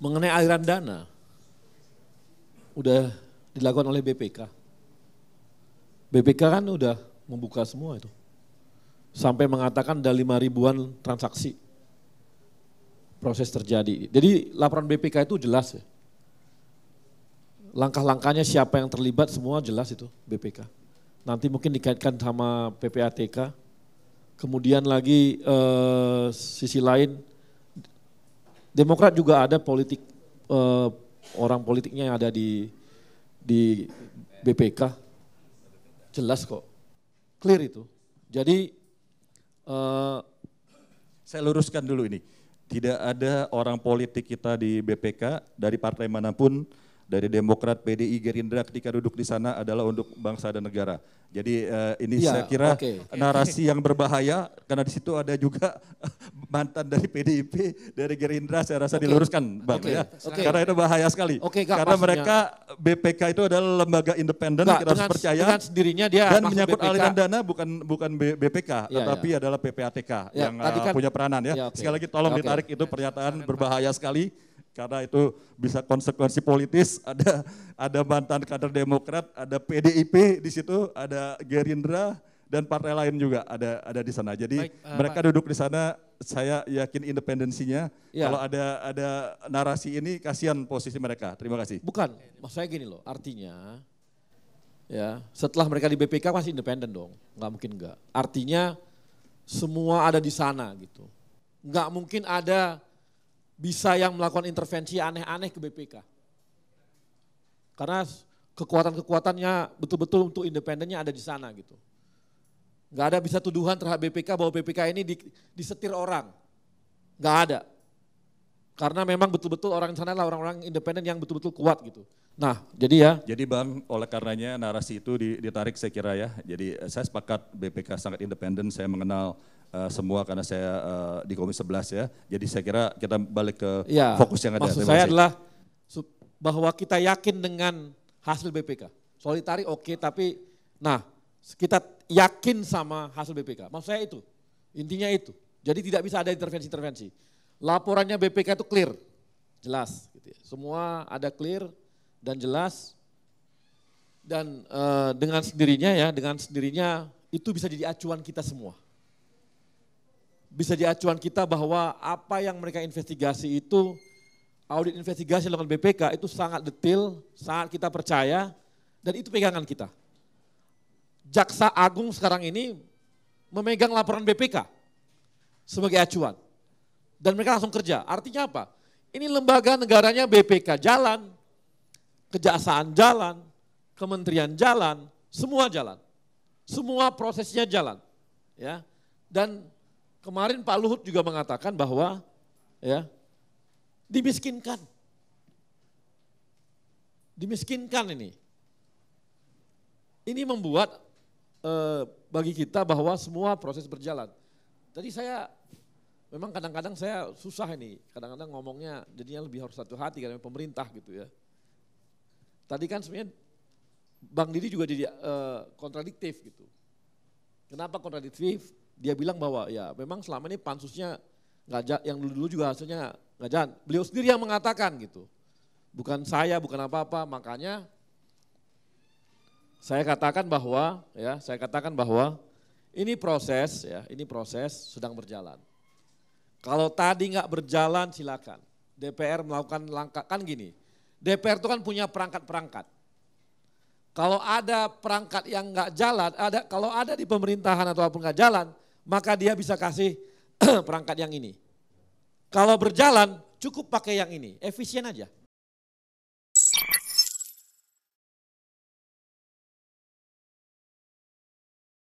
mengenai aliran dana udah dilakukan oleh BPK. BPK kan udah membuka semua itu. Sampai mengatakan ada 5.000-an transaksi proses terjadi. Jadi laporan BPK itu jelas ya. Langkah-langkahnya siapa yang terlibat semua jelas itu BPK. Nanti mungkin dikaitkan sama PPATK. Kemudian lagi sisi lain Demokrat juga ada politik, orang politiknya yang ada di BPK. Jelas kok, clear itu. Jadi saya luruskan dulu ini. Tidak ada orang politik kita di BPK dari partai manapun, dari Demokrat, PDI, Gerindra ketika duduk di sana adalah untuk bangsa dan negara. Jadi ini ya, saya kira narasi yang berbahaya karena di situ ada juga mantan dari PDIP, dari Gerindra, saya rasa diluruskan Bang ya. Karena itu bahaya sekali. Karena mereka BPK itu adalah lembaga independen, kita harus percaya dengan sendirinya dia dan menyangkut BPK. Aliran dana bukan BPK ya, tetapi ya. Adalah PPATK ya, yang kan, punya peranan ya. Sekali lagi tolong ditarik itu pernyataan berbahaya sekali. Karena itu bisa konsekuensi politis, ada mantan kader Demokrat, ada PDIP di situ, ada Gerindra dan partai lain juga ada di sana. Jadi baik, mereka duduk di sana, saya yakin independensinya. Ya. Kalau ada narasi ini kasihan posisi mereka. Terima kasih. Bukan, maksud saya gini loh, artinya ya setelah mereka di BPK masih independen dong, nggak mungkin nggak. Artinya semua ada di sana gitu, nggak mungkin ada. Bisa yang melakukan intervensi aneh-aneh ke BPK. Karena kekuatan-kekuatannya betul-betul untuk independennya ada di sana gitu. Gak ada bisa tuduhan terhadap BPK bahwa BPK ini disetir orang. Gak ada. Karena memang betul-betul orang di sana lah orang-orang independen yang betul-betul kuat gitu. Nah jadi ya. Jadi Bang, oleh karenanya narasi itu ditarik saya kira ya. Jadi saya sepakat BPK sangat independen, saya mengenal semua karena saya di Komisi 11 ya. Jadi saya kira kita balik ke ya, fokus yang ada. Maksud saya adalah bahwa kita yakin dengan hasil BPK. Soal ditarik oke, tapi nah kita yakin sama hasil BPK. Maksud saya itu, intinya itu. Jadi tidak bisa ada intervensi-intervensi. Laporannya BPK itu clear, jelas. Gitu ya. Semua ada clear dan jelas. Dan dengan sendirinya itu bisa jadi acuan kita semua. Bisa jadi acuan kita bahwa apa yang mereka investigasi itu, audit investigasi dengan BPK itu sangat detail, sangat kita percaya, dan itu pegangan kita. Jaksa Agung sekarang ini memegang laporan BPK sebagai acuan. Dan mereka langsung kerja, artinya apa? Ini lembaga negaranya BPK jalan, kejaksaan jalan, kementerian jalan, semua jalan. Semua prosesnya jalan. Ya. Dan kemarin Pak Luhut juga mengatakan bahwa ya dimiskinkan. Dimiskinkan ini. Ini membuat bagi kita bahwa semua proses berjalan. Tadi saya memang kadang-kadang saya susah ini. Kadang-kadang ngomongnya jadinya lebih harus satu hati karena pemerintah gitu ya. Tadi kan sebenarnya Bang Didi juga jadi kontradiktif gitu. Kenapa kontradiktif? Dia bilang bahwa ya memang selama ini pansusnya nggak, yang dulu juga hasilnya nggak jalan. Beliau sendiri yang mengatakan gitu, bukan saya, bukan apa-apa. Makanya saya katakan bahwa ini proses ya, ini proses sedang berjalan. Kalau tadi nggak berjalan silakan DPR melakukan langkah kan gini. DPR itu kan punya perangkat-perangkat. Kalau ada perangkat yang nggak jalan, kalau ada di pemerintahan ataupun nggak jalan, maka dia bisa kasih perangkat yang ini. Kalau berjalan cukup pakai yang ini, efisien aja.